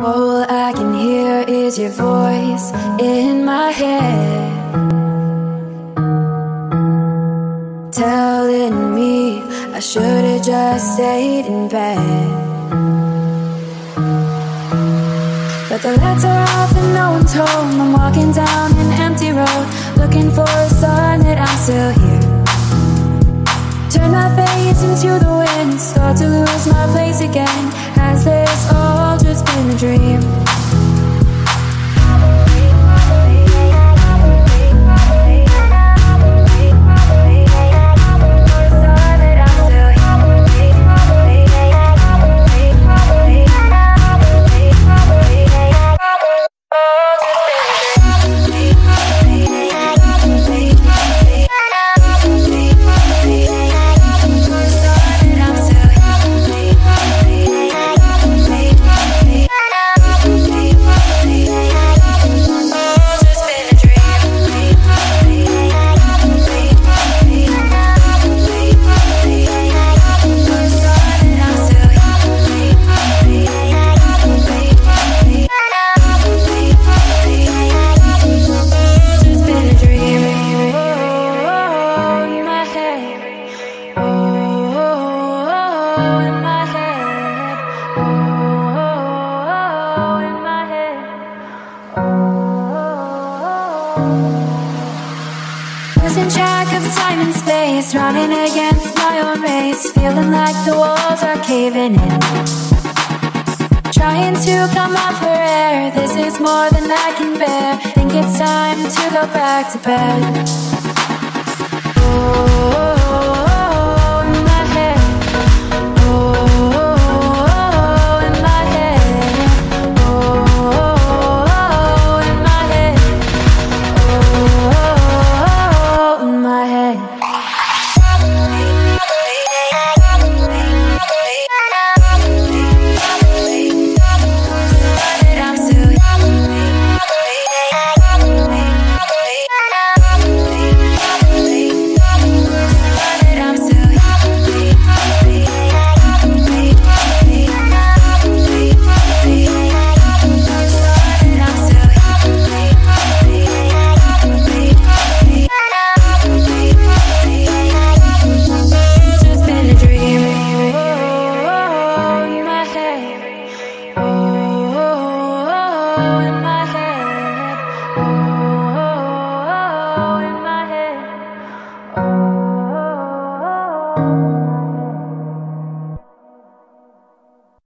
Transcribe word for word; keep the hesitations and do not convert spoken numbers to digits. All I can hear is your voice in my head, telling me I should've just stayed in bed. But the lights are off and no one's home. I'm walking down an empty road, looking for a sign that I'm still here. Turn my face into the wind, start to lose my place again. Has this all just been a dream? Losing track of time and space, running against my own race, feeling like the walls are caving in. Trying to come up for air, this is more than I can bear. Think it's time to go back to bed. Oh.